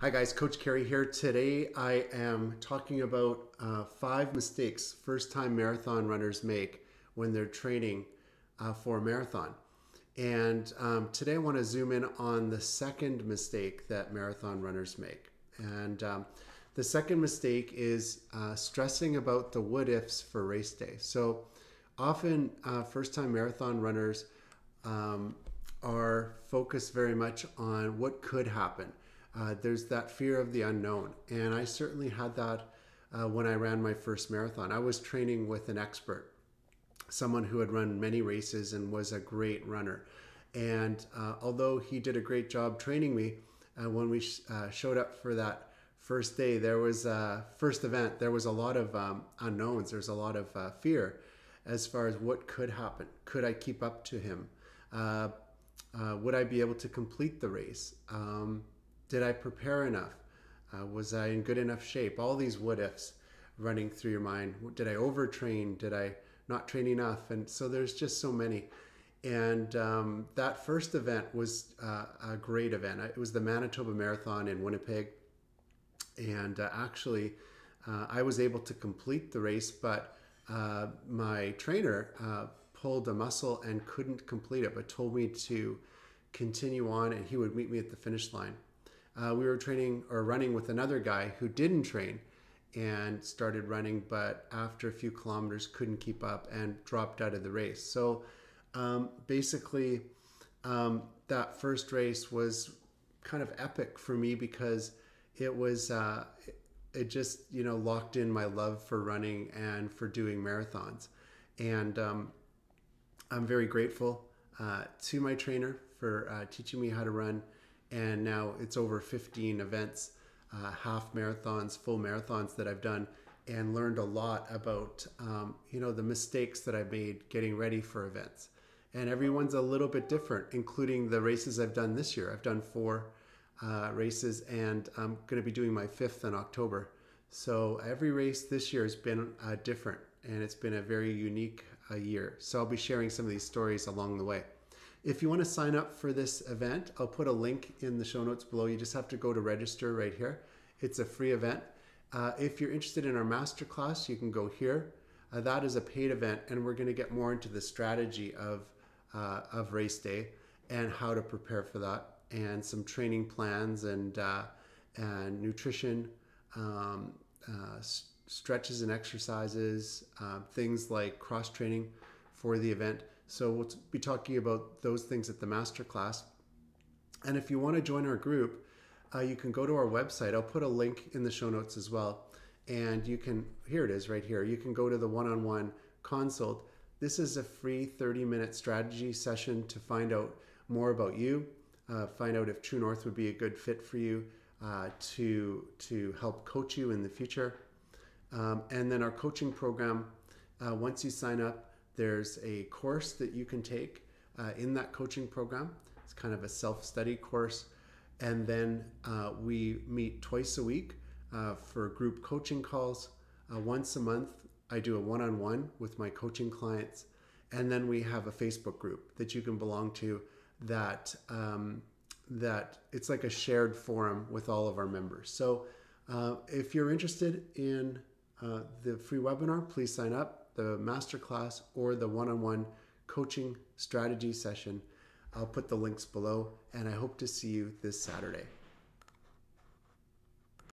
Hi guys, Coach Cary here. Today I am talking about 5 mistakes first-time marathon runners make when they're training for a marathon. And today I want to zoom in on the second mistake that marathon runners make. And the second mistake is stressing about the what-ifs for race day. So often first-time marathon runners are focused very much on what could happen. There's that fear of the unknown. And I certainly had that when I ran my first marathon. I was training with an expert, someone who had run many races and was a great runner. And although he did a great job training me, when we showed up for that first day, there was first event, there was a lot of unknowns. There's a lot of fear as far as what could happen. Could I keep up to him? Would I be able to complete the race? Did I prepare enough? Was I in good enough shape? All these what-ifs running through your mind. Did I overtrain? Did I not train enough? And so there's just so many. And that first event was a great event. It was the Manitoba Marathon in Winnipeg. And actually, I was able to complete the race, but my trainer pulled a muscle and couldn't complete it, but told me to continue on and he would meet me at the finish line. We were training or running with another guy who didn't train and started running, but after a few kilometers couldn't keep up and dropped out of the race. So basically that first race was kind of epic for me because it was, it just, you know, locked in my love for running and for doing marathons. And I'm very grateful to my trainer for teaching me how to run. And now it's over 15 events, half marathons, full marathons that I've done, and learned a lot about, you know, the mistakes that I've made getting ready for events. And everyone's a little bit different, including the races I've done this year. I've done 4 races, and I'm going to be doing my 5th in October. So every race this year has been different, and it's been a very unique year. So I'll be sharing some of these stories along the way. If you want to sign up for this event, I'll put a link in the show notes below. You just have to go to register right here. It's a free event. If you're interested in our masterclass, you can go here. That is a paid event, and we're going to get more into the strategy of race day and how to prepare for that, and some training plans and nutrition, stretches and exercises, things like cross training for the event. So we'll be talking about those things at the masterclass. And if you want to join our group, you can go to our website. I'll put a link in the show notes as well. And you can, here it is right here. You can go to the one-on-one consult. This is a free 30-minute strategy session to find out more about you, find out if True North would be a good fit for you to help coach you in the future. And then our coaching program, once you sign up, there's a course that you can take in that coaching program. It's kind of a self-study course. And then we meet twice a week for group coaching calls. Once a month, I do a one-on-one with my coaching clients. And then we have a Facebook group that you can belong to that, it's like a shared forum with all of our members. So if you're interested in the free webinar, please sign up. The masterclass or the one-on-one coaching strategy session. I'll put the links below, and I hope to see you this Saturday.